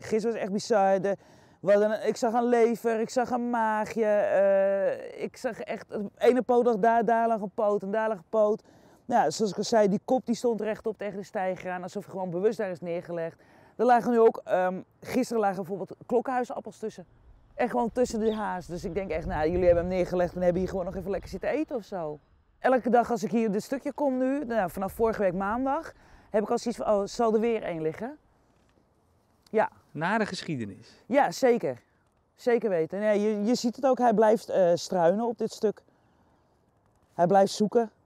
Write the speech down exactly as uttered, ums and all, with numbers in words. Gisteren was echt bizar. De, wat een, ik zag een lever, ik zag een maagje. Uh, ik zag echt, de ene poot lag daar, daar lag een poot en daar lag een poot. Ja, zoals ik al zei, die kop die stond rechtop tegen de steiger aan, alsof je gewoon bewust daar is neergelegd. Er lagen nu ook, um, gisteren lagen bijvoorbeeld klokkenhuisappels tussen. Echt gewoon tussen de haas. Dus ik denk echt, nou, jullie hebben hem neergelegd en hebben hier gewoon nog even lekker zitten eten of zo. Elke dag als ik hier dit stukje kom nu, nou, vanaf vorige week maandag, heb ik al zoiets van, oh, zal er weer één liggen? Ja. Nare geschiedenis. Ja, zeker. Zeker weten. Nee, je, je ziet het ook, hij blijft uh, struinen op dit stuk. Hij blijft zoeken.